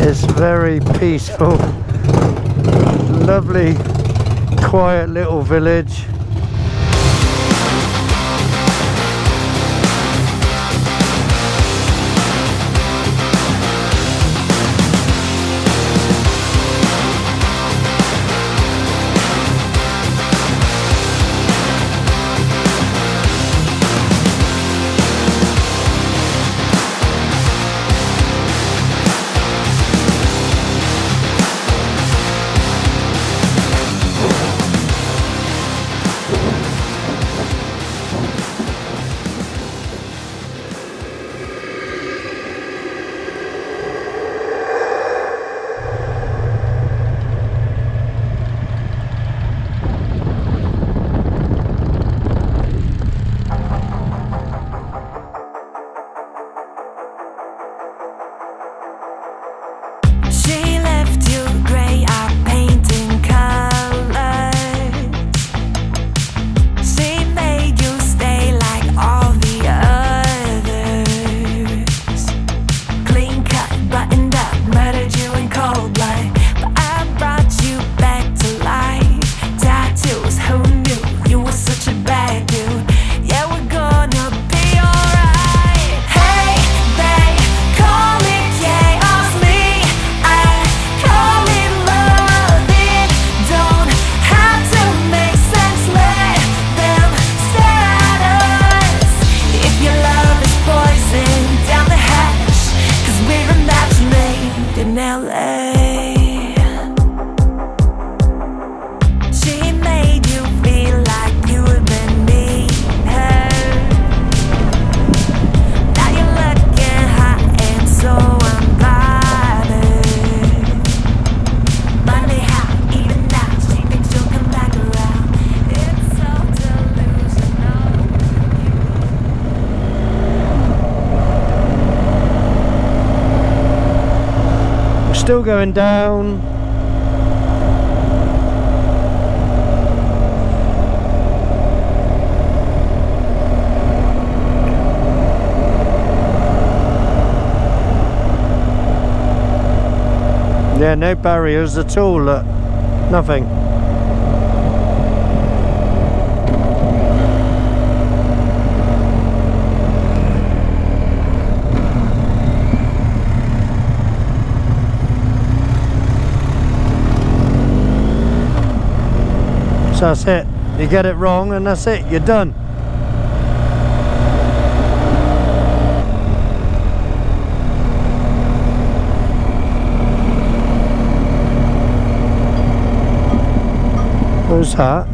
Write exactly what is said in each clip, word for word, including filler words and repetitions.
It's very peaceful, lovely, quiet little village. Still going down. Yeah, no barriers at all, look, nothing. So that's it, you get it wrong and that's it, you're done. What's that?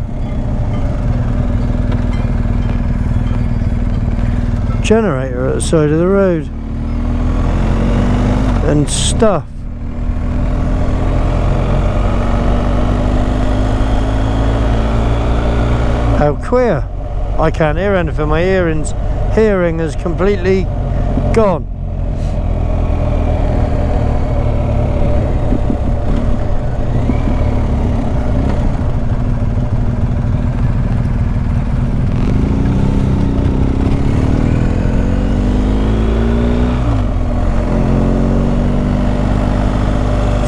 Generator at the side of the road. And stuff. How queer. I can't hear anything, my hearing's, hearing is completely gone.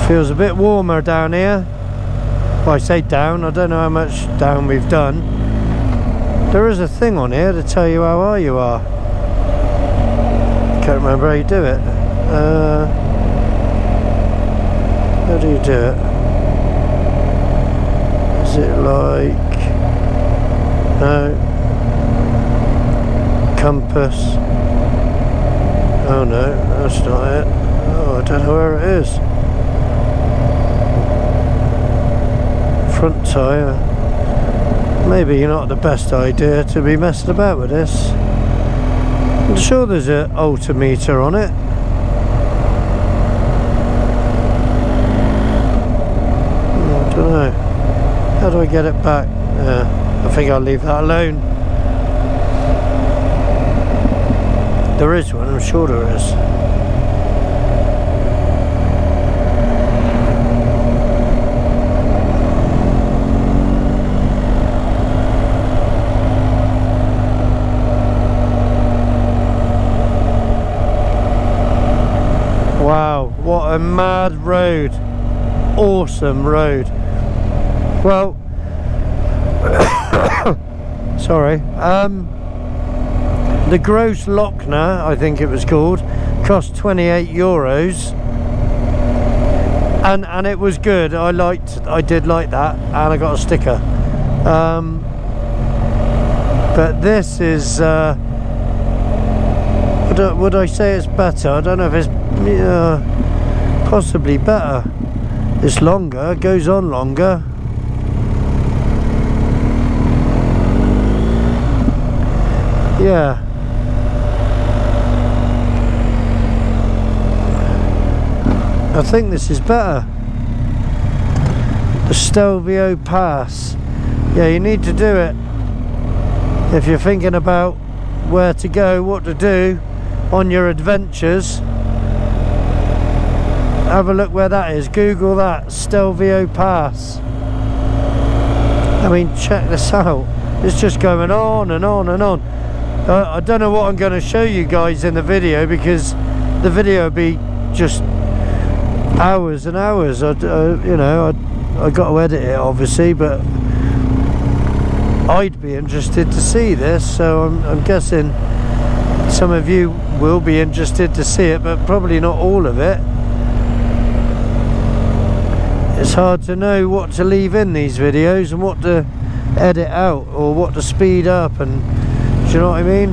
Feels a bit warmer down here. Well, I say down, I don't know how much down we've done. There is a thing on here to tell you how high you are. Can't remember how you do it. Uh, how do you do it? Is it like... no. Compass. Oh no, that's not it. Oh, I don't know where it is. Front tyre. Maybe not the best idea to be messing about with this. I'm sure there's an altimeter on it. I don't know. How do I get it back? Uh, I think I'll leave that alone. There is one, I'm sure there is. Wow, what a mad road. Awesome road. Well, sorry, um, the Grossglockner, I think it was called, cost twenty-eight euros, and and it was good. I liked, I did like that, and I got a sticker. Um, but this is, uh, would I, would I say it's better? I don't know if it's uh, possibly better. It's longer, it goes on longer. Yeah. I think this is better. The Stelvio Pass. Yeah, you need to do it. If you're thinking about where to go, what to do on your adventures, have a look where that is. Google that, Stelvio Pass. I mean, check this out. It's just going on and on and on. Uh, I don't know what I'm going to show you guys in the video, because the video would be just hours and hours. I, uh, you know, I, I got to edit it obviously, but I'd be interested to see this, so I'm, I'm guessing some of you will be interested to see it, but probably not all of it. It's hard to know what to leave in these videos and what to edit out or what to speed up, and do you know what I mean?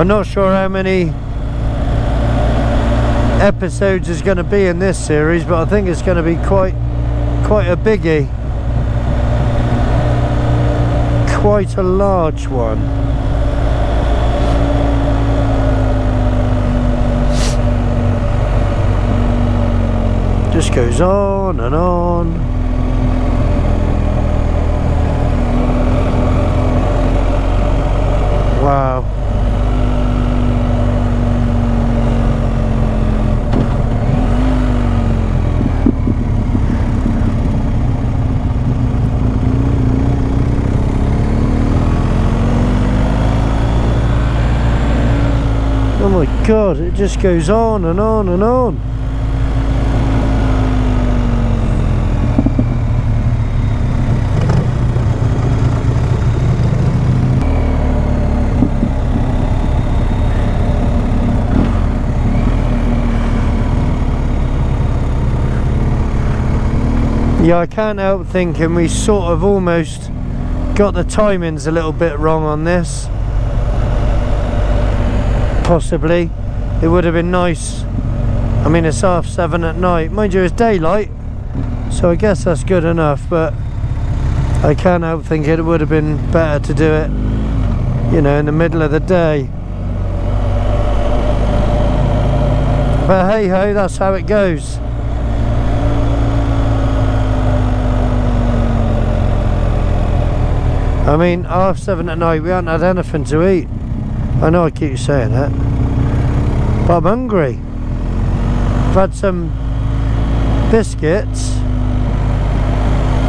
I'm not sure how many episodes is going to be in this series, but I think it's going to be quite quite a biggie, quite a large one. Just goes on and on. Wow. Oh my God, it just goes on and on and on. Yeah, I can't help thinking we sort of almost got the timings a little bit wrong on this. Possibly. It would have been nice. I mean, it's half seven at night. Mind you, it's daylight, so I guess that's good enough, but I can't help thinking it would have been better to do it, you know, in the middle of the day. But hey ho, that's how it goes. I mean, half seven at night, we haven't had anything to eat. I know I keep saying that, but I'm hungry. I've had some biscuits,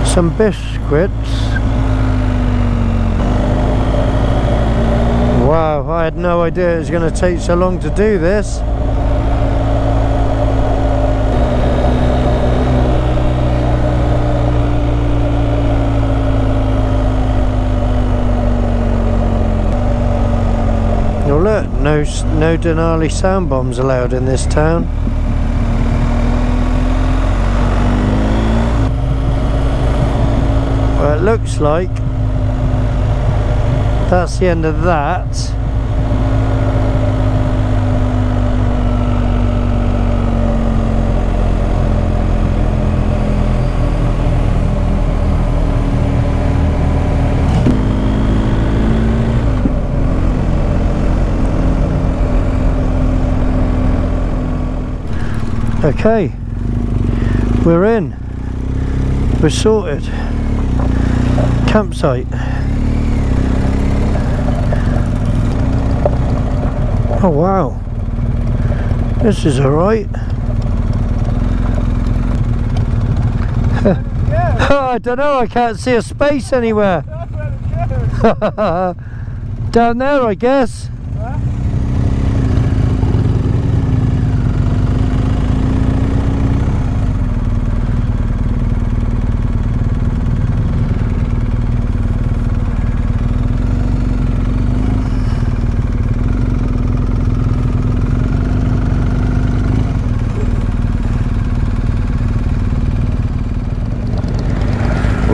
some biscuits. Wow, I had no idea it was going to take so long to do this. Look, no, no Denali sound bombs allowed in this town. Well, it looks like that's the end of that. Okay, we're in, we're sorted, campsite. Oh wow, this is alright. Yeah. Oh, I don't know, I can't see a space anywhere. Down there I guess. Huh?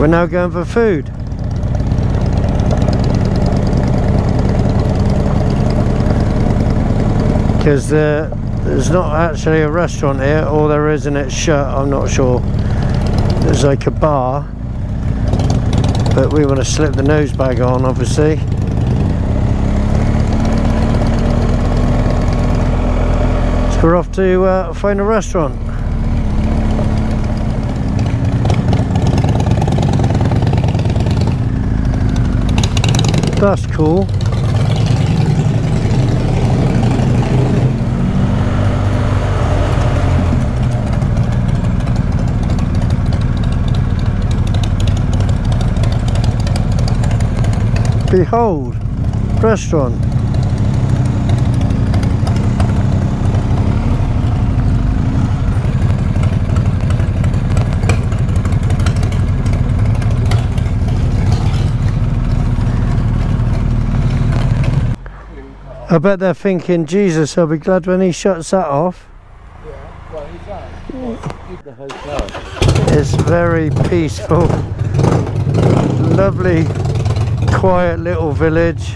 We're now going for food. Because uh, there's not actually a restaurant here, or there is and it's shut, I'm not sure. There's like a bar, but we want to slip the nose bag on, obviously. So we're off to uh, find a restaurant. That's cool. Behold, restaurant. I bet they're thinking, Jesus, I'll be glad when he shuts that off. Yeah, well, he does. The hotel. It's very peaceful. Lovely. Quiet little village.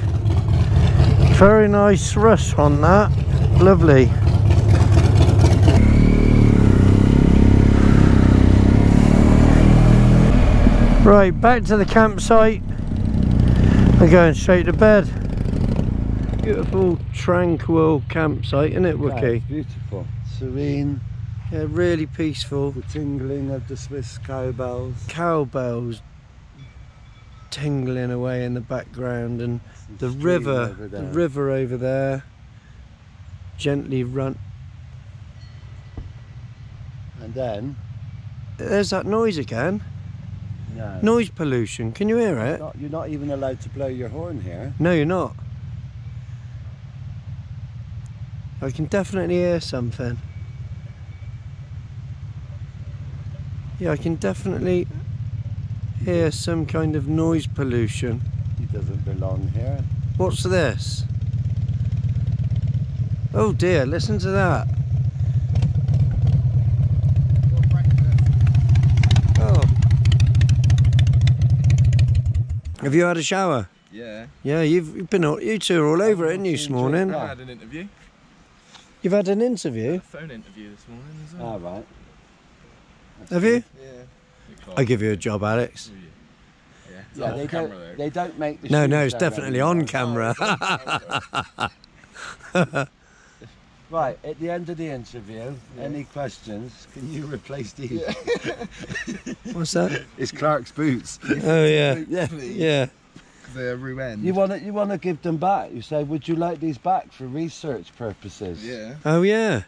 Very nice restaurant that. Lovely. Right, back to the campsite. I'm going straight to bed. Beautiful, tranquil campsite, isn't it, Wookiee? Yeah, beautiful, serene. Yeah, really peaceful. The tingling of the Swiss cowbells. Cowbells. Tingling away in the background, and the river, the river over there, gently run. And then there's that noise again. No. Noise pollution. Can you hear it? Not, you're not even allowed to blow your horn here. No, you're not. I can definitely hear something. Yeah, I can definitely. Hear some kind of noise pollution. He doesn't belong here. What's this? Oh dear, listen to that. Oh. Have you had a shower? Yeah. Yeah, you've, you've been all, you two are all over it, haven't you, this morning? I had an interview. You've had an interview? I had a phone interview this morning as well. Ah, right. That's Have good. You? Yeah. I give you a job, Alex. Yeah, yeah they, camera, don't, they don't make the No, no, it's definitely on right. camera. Right, at the end of the interview, yeah. Any questions? Can you replace these? Yeah. What's that? It's Clark's boots. Oh, yeah. Yeah, yeah. They're ruined. You want to you want to give them back. You say, would you like these back for research purposes? Yeah. Oh, yeah.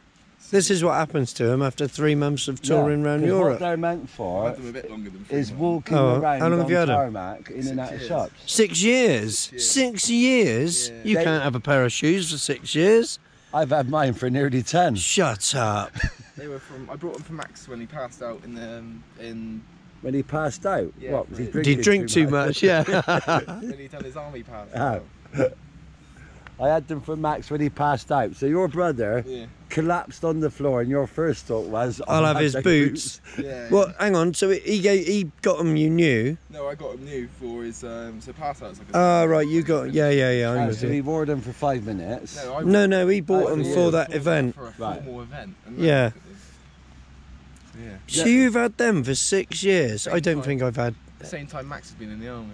This is what happens to them after three months of touring yeah, around Europe. What they're meant for a bit longer than is walking oh, around how long have you had tarmac in six and out years. Of shops. Six years? Six years? Six years? Yeah. You they, can't have a pair of shoes for six years. I've had mine for nearly ten. Shut up. They were from. I brought them for Max when he passed out in the... Um, in when he passed out? Yeah, what, was he did he drink too, too much? much? Yeah. When he'd done his army pass out. Oh. I had them for Max when he passed out. So your brother yeah. collapsed on the floor, and your first thought was, "I'll have his boots." boots. Yeah. Well, hang on. So he gave, he got them. You knew? No, I got them new for his. Um, so pass out. Like ah, right. You got. Yeah, yeah, yeah. I'm oh, so he wore them for five minutes. No, I no, no, he bought oh, them yeah. for that event. For a formal right. event. And yeah. yeah. So yeah. you've had them for six years. Same I don't time. think I've had. Same time Max has been in the army.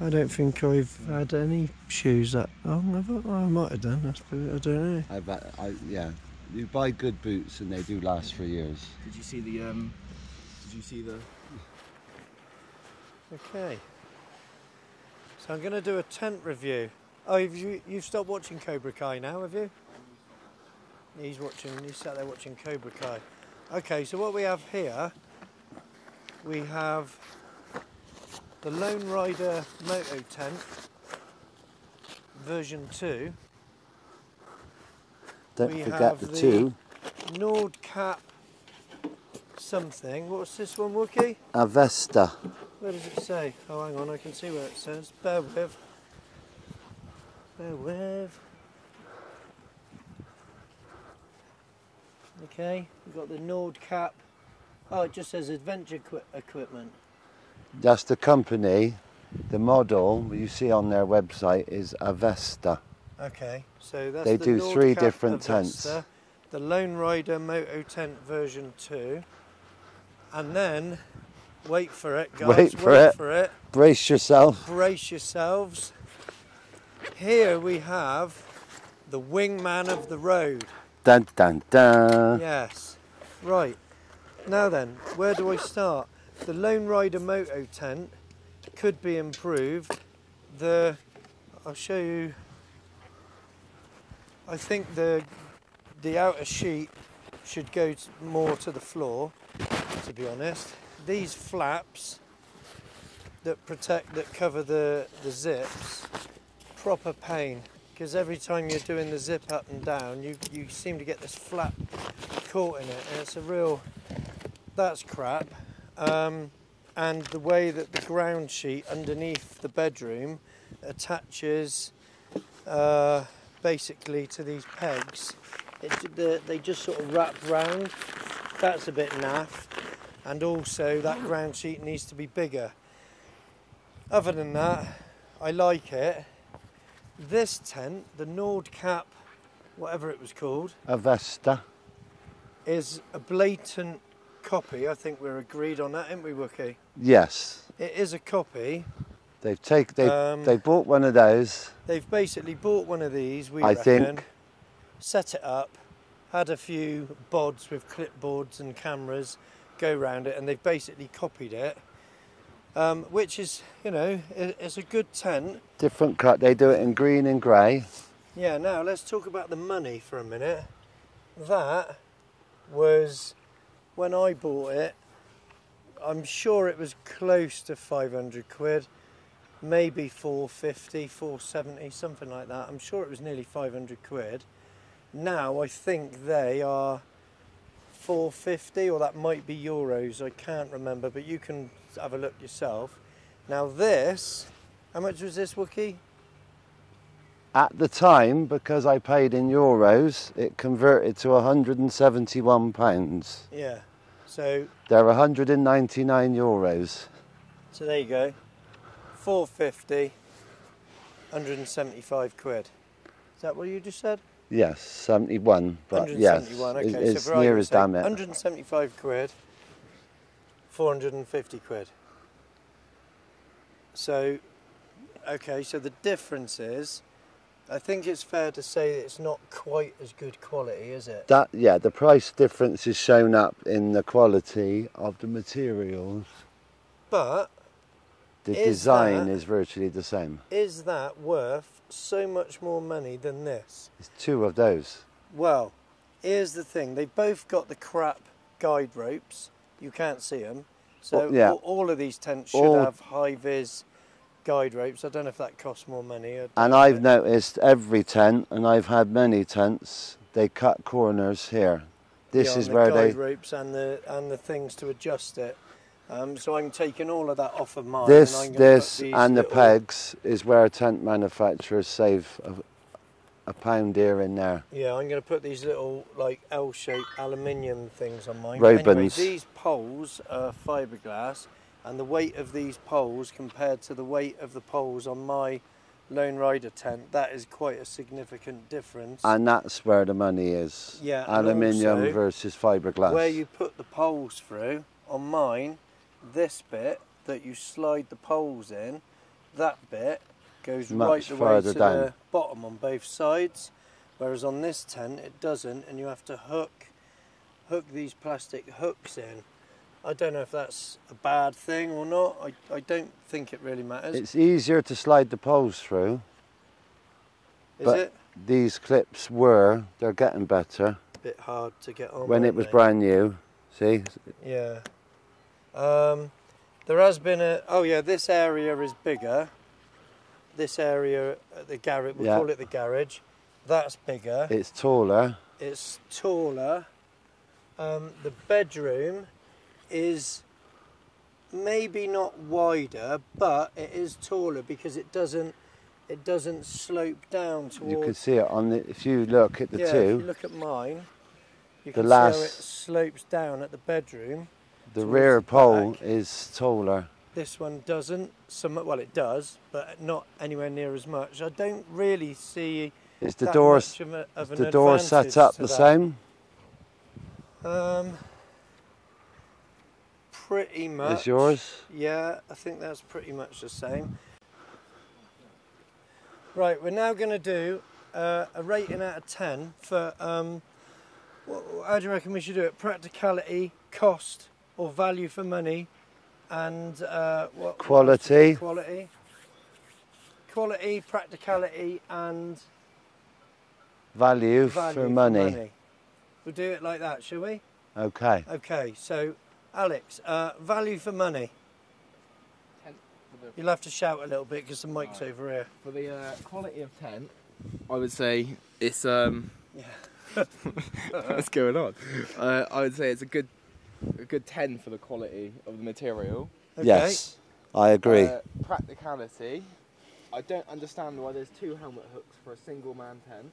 I don't think I've had any shoes that long. I've, I might have done. I don't know. I bet. I, yeah, you buy good boots and they do last for years. Did you see the? Um, did you see the? Okay. So I'm going to do a tent review. Oh, you, you've stopped watching Cobra Kai now, have you? He's watching. He's sat there watching Cobra Kai. Okay. So what we have here, we have. The Lonerider Mototent version two. Don't we forget have the, the two. Nordkap something. What's this one, Wookiee? Avesta. Where does it say? Oh, hang on, I can see where it says. Bear with. Bear with. Okay, we've got the Nordkap. Oh, it just says adventure equipment. That's the company. The model you see on their website is Avesta. Okay, so that's they the do Nordkap three different Avesta, tents. The Lonerider Mototent version two, and then wait for it, guys. Wait for wait it. for it. Brace yourself. Brace yourselves. Here we have the Wingman of the Road. Dun dun dun. Yes. Right. Now then, where do I start? The Lonerider Mototent could be improved. The I'll show you. I think the the outer sheet should go to, more to the floor, to be honest. These flaps that protect, that cover the, the zips, proper pain, because every time you're doing the zip up and down, you, you seem to get this flap caught in it, and it's a real, that's crap. Um, and the way that the ground sheet underneath the bedroom attaches uh, basically to these pegs, it, the, they just sort of wrap round, that's a bit naff. And also that ground sheet needs to be bigger. Other than that, I like it. This tent, the Nordkap, whatever it was called, Avesta, is a blatant copy. I think we're agreed on that, aren't we, Wookiee? Yes. It is a copy. They've take they um, they bought one of those. They've basically bought one of these. We I reckon, think. Set it up, had a few bods with clipboards and cameras. Go round it, and they've basically copied it, um, which is, you know, it, it's a good tent. Different cut, they do it in green and grey. Yeah, now let's talk about the money for a minute. That was, when I bought it, I'm sure it was close to five hundred quid, maybe four fifty, four seventy, something like that. I'm sure it was nearly five hundred quid. Now I think they are four fifty, or that might be euros, I can't remember, but you can have a look yourself. Now this, how much was this, Wookiee? At the time, because I paid in euros, it converted to one hundred and seventy-one pounds. Yeah, so... they're one hundred and ninety-nine euros. So there you go, four fifty, one hundred and seventy-five quid. Is that what you just said? Yes, seventy-one, but yes, okay, it's so near as damn it. one hundred and seventy-five quid, four hundred and fifty quid. So, okay, so the difference is, I think it's fair to say that it's not quite as good quality, is it? That, yeah, the price difference is shown up in the quality of the materials. But... the design is virtually the same. Is that worth so much more money than this? It's two of those. Well, here's the thing. They both got the crap guide ropes. You can't see them. So well, yeah. all, all of these tents should all... have high-vis guide ropes. I don't know if that costs more money. And I've know. noticed every tent, and I've had many tents, they cut corners here. This yeah, is where the guide they... ropes and the, and the things to adjust it. Um, so I'm taking all of that off of mine. This, and I'm this, and the pegs is where tent manufacturers save a, a pound here and there. Yeah, I'm going to put these little like L-shaped aluminium things on mine. Robins. Anyway, these poles are fiberglass, and the weight of these poles compared to the weight of the poles on my Lonerider tent, that is quite a significant difference. And that's where the money is. Yeah, aluminium also, versus fiberglass. Where you put the poles through on mine. This bit that you slide the poles in, that bit goes Much right the way to down. the bottom on both sides, whereas on this tent it doesn't, and you have to hook hook these plastic hooks in. I don't know if that's a bad thing or not. I, I don't think it really matters. It's easier to slide the poles through. Is but it? These clips were, they're getting better. A bit hard to get on. When it was they? brand new, see? Yeah. Um, there has been a, oh yeah, this area is bigger, this area at the garage, we'll yeah. call it the garage, that's bigger. It's taller. It's taller. Um, the bedroom is maybe not wider, but it is taller because it doesn't, it doesn't slope down towards... You can see it on the, if you look at the yeah, two. Yeah, if you look at mine, you can last... see how it slopes down at the bedroom. The rear pole is taller. This one doesn't. Some, well, it does, but not anywhere near as much. I don't really see. Is the door much of a, of is the door set up the that. same? Um, pretty much. Is yours? Yeah, I think that's pretty much the same. Right, we're now going to do uh, a rating out of ten for. Um, how do you reckon we should do it? Practicality, cost, or value for money, and uh, what? Quality. Quality. Quality, practicality, and value, value for money. money. We'll do it like that, shall we? Okay. Okay. So, Alex, uh, value for money. You'll have to shout a little bit because the mic's right over here. For the uh, quality of ten, I would say it's um. Yeah. What's going on? Uh, I would say it's a good, a good ten for the quality of the material. Okay. Yes, I agree. Uh, practicality. I don't understand why there's two helmet hooks for a single man ten.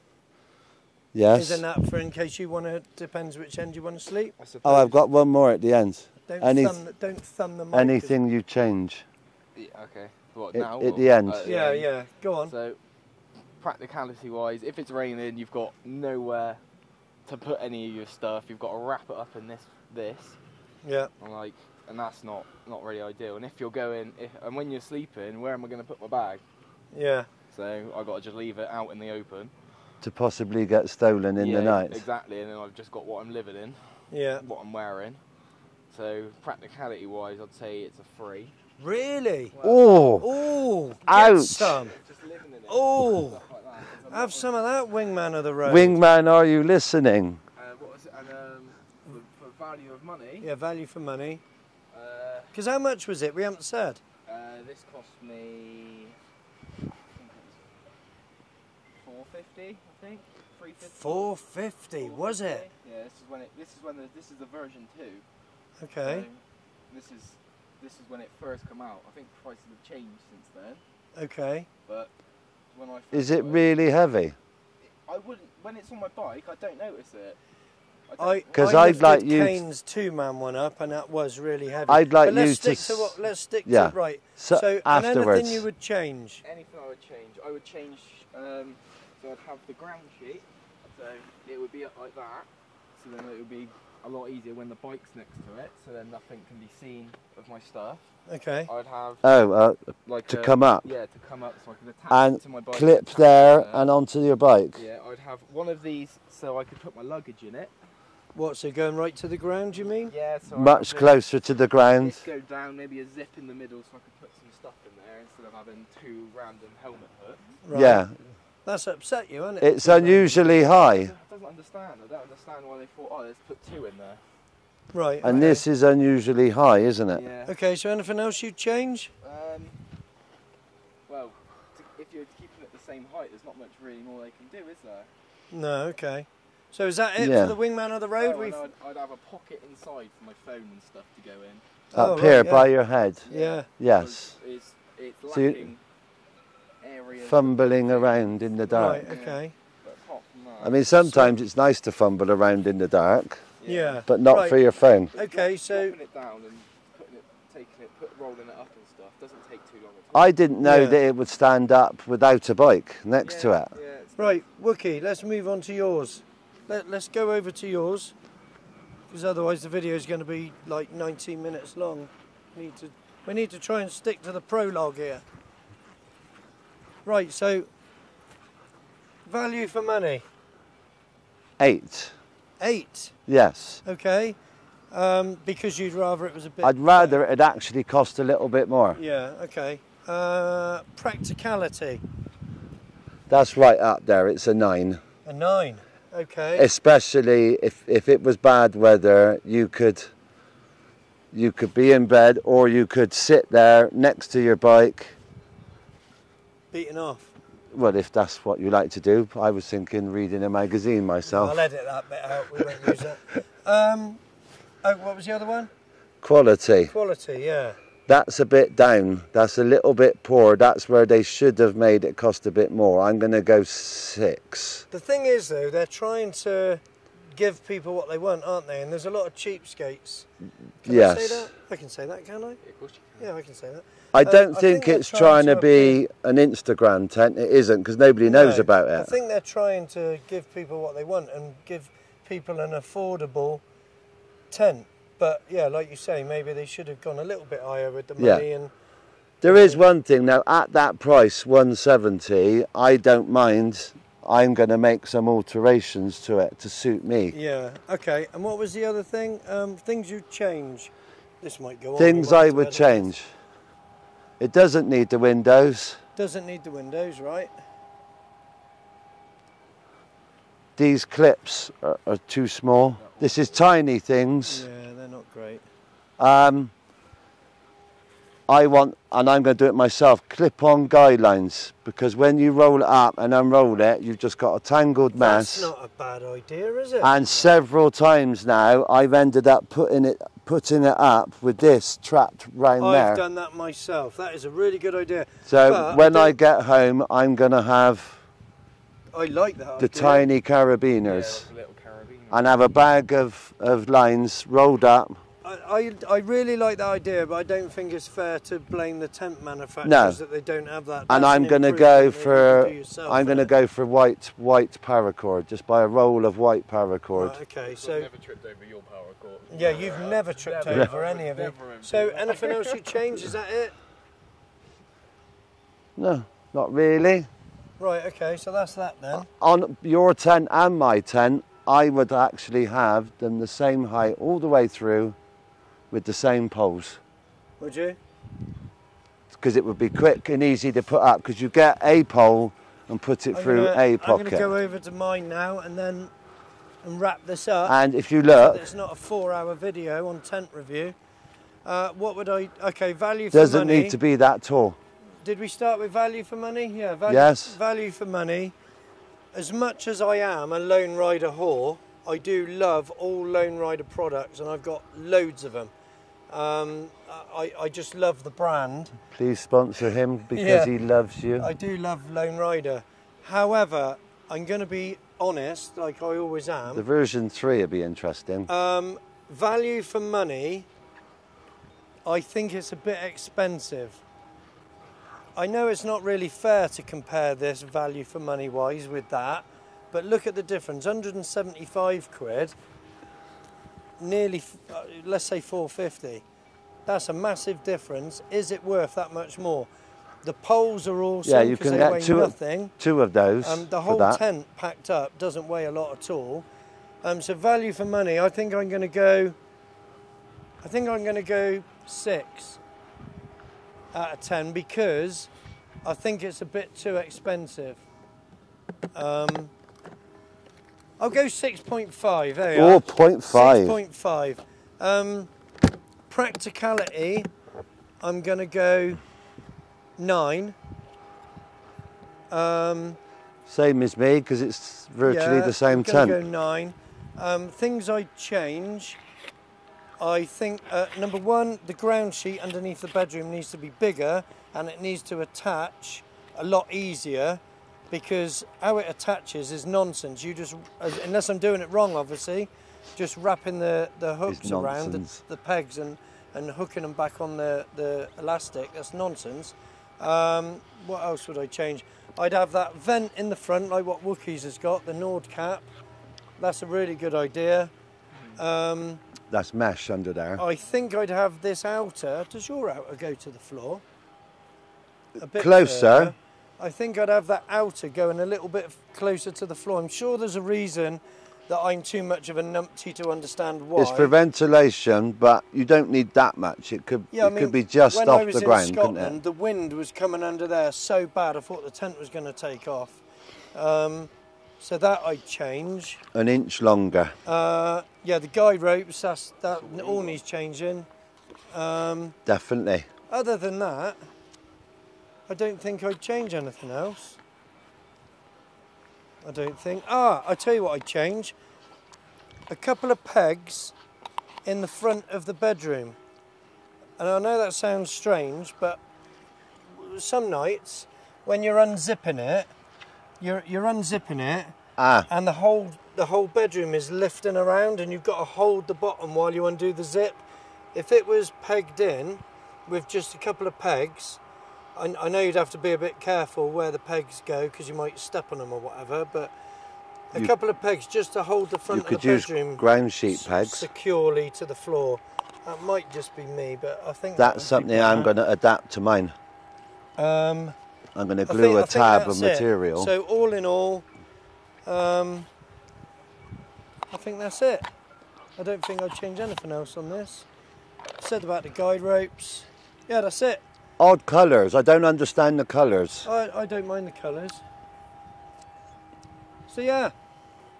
Yes. Isn't that for in case you want to? Depends which end you want to sleep. Oh, I've got one more at the end. Don't Any, thumb. Don't thumb the mic. Anything you change. Yeah, okay. What it, now? At or, the end. Uh, yeah, yeah, yeah. Go on. So, practicality-wise, if it's raining, you've got nowhere to put any of your stuff. You've got to wrap it up in this, this. Yeah. And like, and that's not not really ideal. And if you're going, if, and when you're sleeping, where am I going to put my bag? Yeah. So I've got to just leave it out in the open. To possibly get stolen in yeah, the night. Exactly. And then I've just got what I'm living in. Yeah. What I'm wearing. So practicality-wise, I'd say it's a three. Really? Well, oh! Oh! Ouch! Some. Oh! Have some of that, Wingman of the Road. Wingman, are you listening? Uh, what was it? And, um, for value of money. Yeah, value for money. Because uh, how much was it? We haven't said. Uh, this cost me four fifty, I think. Three fifty. Four fifty, was it? Yeah, this is when it. This is when the. This is the version two. Okay. Um, this is. This is when it first came out. I think prices have changed since then. Okay. But when I is it really heavy? I wouldn't. When it's on my bike, I don't notice it. I because I'd like you. Kane's two-man one up, and that was really heavy. I'd like but you let's to. Stick to what, let's stick yeah. to right. So, so afterwards, and anything you would change. Anything I would change. I would change. Um, so I'd have the ground sheet. So it would be up like that. So then it would be a lot easier when the bike's next to it, so then nothing can be seen of my stuff. Okay. I'd have oh, uh, like to a, come up. Yeah, to come up so I can attach and it to my bike. Clip there, there and onto your bike. Yeah, I'd have one of these so I could put my luggage in it. What? So going right to the ground, you mean? Yeah. So much I'd closer to the ground. Just go down, maybe a zip in the middle, so I could put some stuff in there instead of having two random helmet hooks. Right. Yeah. That's upset you, isn't it? It's unusually high. I don't understand. I don't understand why they thought, oh, let's put two in there. Right. And okay. This is unusually high, isn't it? Yeah. Okay, so anything else you'd change? Um, well, to, if you're keeping it the same height, there's not much really more they can do, is there? No, okay. So is that it yeah. for the Wingman of the Road? Oh, I'd, I'd have a pocket inside for my phone and stuff to go in. Up oh, here, right, yeah. by your head? Yeah. yeah. Yes. It's, it's lacking... So you, fumbling around in the dark. Right, okay. I mean, sometimes it's nice to fumble around in the dark. Yeah. But not right. for your phone. Okay, so putting it down and putting it, taking it, put, rolling it up and stuff doesn't take too long at all. I didn't know yeah. that it would stand up without a bike next yeah, to it. Yeah, right, Wookiee, let's move on to yours. Let, let's go over to yours, because otherwise the video is going to be like nineteen minutes long. We need to, we need to try and stick to the prologue here. Right, so value for money. Eight. Eight? Yes. Okay. Um, because you'd rather it was a bit... I'd rather better. It actually cost a little bit more. Yeah, okay. Uh, practicality. That's right up there. It's a nine. A nine, okay. Especially if, if it was bad weather, you could, you could be in bed or you could sit there next to your bike. Beating off. Well, if that's what you like to do. I was thinking reading a magazine myself. I'll edit that bit out, we won't use it. Um, oh, what was the other one? Quality. Quality, yeah. That's a bit down. That's a little bit poor. That's where they should have made it cost a bit more. I'm going to go six. The thing is, though, they're trying to give people what they want, aren't they? And there's a lot of cheapskates. Can yes. I say that? I can say that, can I? Yeah, of course you can. Yeah, I can say that. I don't um, think, I think it's trying, trying to, to be an Instagram tent. It isn't, because nobody knows no, about it. I think they're trying to give people what they want and give people an affordable tent. But, yeah, like you say, maybe they should have gone a little bit higher with the money. Yeah. And there is one thing, now, at that price, one seventy, I don't mind. I'm going to make some alterations to it to suit me. Yeah, okay. And what was the other thing? Um, things you'd change. This might go on. Things I would change. It doesn't need the windows. Doesn't need the windows, right. These clips are, are too small. This is tiny things. Yeah, they're not great. Um, I want, and I'm going to do it myself, clip-on guidelines, because when you roll it up and unroll it, you've just got a tangled mess. That's not a bad idea, is it? And several times now, I've ended up putting it putting it up with this trapped round I've there. I've done that myself. That is a really good idea. So but when I, I get home, I'm going to have I like that the idea. Tiny carabiners, yeah, carabiner. And have a bag of, of lines rolled up. I, I really like that idea, but I don't think it's fair to blame the tent manufacturers no. that they don't have that. And I'm going to go for yourself, I'm going to go for white white paracord. Just buy a roll of white paracord. Right, okay, so I've never tripped over your paracord. Yeah, you've uh, never tripped never, over any of it. So anything else you change? Is that it? No, not really. Right. Okay, so that's that then. On your tent and my tent, I would actually have them the same height all the way through. With the same poles. Would you? Because it would be quick and easy to put up, because you get a pole and put it I'm through gonna, a pocket. I'm going to go over to mine now and then and wrap this up. And if you look... It's not a four-hour video on tent review. Uh, what would I... Okay, value for money. Doesn't need to be that tall. Did we start with value for money? Yeah, value, yes. Value for money. As much as I am a Lone Rider whore, I do love all Lone Rider products, and I've got loads of them. Um, I, I just love the brand. Please sponsor him, because yeah, he loves you. I do love Lone Rider. However, I'm going to be honest, like I always am. The version three would be interesting. Um, value for money, I think it's a bit expensive. I know it's not really fair to compare this value for money wise with that, but look at the difference, one hundred and seventy-five quid. Nearly, uh, let's say four fifty. That's a massive difference. Is it worth that much more? The poles are also yeah, you can get two nothing. Of, two of those. Um, the whole tent packed up doesn't weigh a lot at all. Um, so value for money, I think I'm going to go. I think I'm going to go six out of ten, because I think it's a bit too expensive. Um, I'll go six point five, there you are. six point five. Um, practicality, I'm going to go nine. Um, same as me, because it's virtually yeah, the same tent. I'm going to go nine. Um, things I'd change, I think, uh, number one, the ground sheet underneath the bedroom needs to be bigger, and it needs to attach a lot easier, because how it attaches is nonsense. You just, unless I'm doing it wrong, obviously, just wrapping the, the hooks around the, the pegs and, and hooking them back on the, the elastic. That's nonsense. Um, what else would I change? I'd have that vent in the front, like what Wookiee's has got, the Nordkap. That's a really good idea. Um, That's mesh under there. I think I'd have this outer. Does your outer go to the floor? A bit closer. Further. I think I'd have that outer going a little bit closer to the floor. I'm sure there's a reason that I'm too much of a numpty to understand why. It's for ventilation, but you don't need that much. It could, yeah, it I mean, could be just off the ground. When I was in ground, Scotland, the wind was coming under there so bad, I thought the tent was going to take off. Um, so that I'd change. An inch longer. Uh, yeah, the guide ropes, that's, that all needs changing. Um, Definitely. Other than that, I don't think I'd change anything else. I don't think. Ah, I tell you what I'd change. A couple of pegs in the front of the bedroom. And I know that sounds strange, but some nights when you're unzipping it, you're, you're unzipping it, ah. and the whole the whole bedroom is lifting around and you've got to hold the bottom while you undo the zip. If it was pegged in with just a couple of pegs, I, I know you'd have to be a bit careful where the pegs go because you might step on them or whatever, but a you, couple of pegs just to hold the front of the bedroom. You could use ground sheet pegs securely to the floor. That might just be me, but I think that's that something I'm going to adapt to mine. Um, I'm going to glue think, a tab of material. It. So all in all, um, I think that's it. I don't think I'd change anything else on this. Said about the guide ropes. Yeah, that's it. Odd colours. I don't understand the colours. I, I don't mind the colours. So yeah,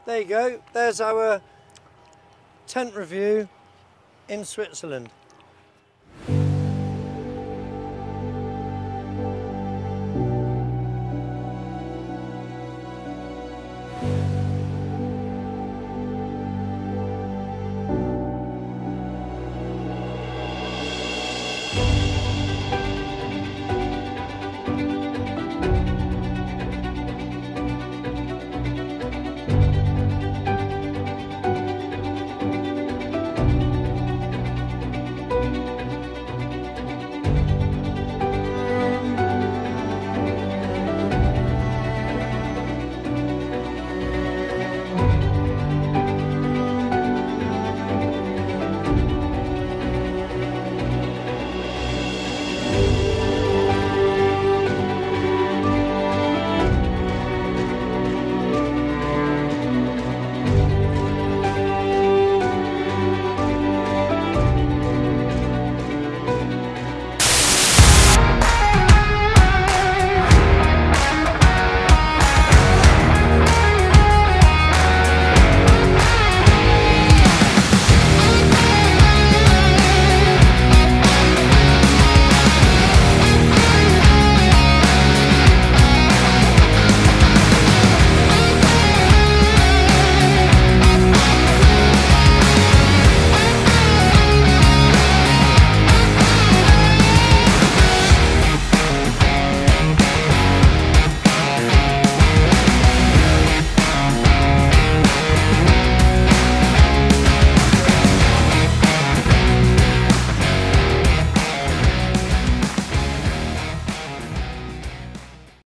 there you go. There's our tent review in Switzerland.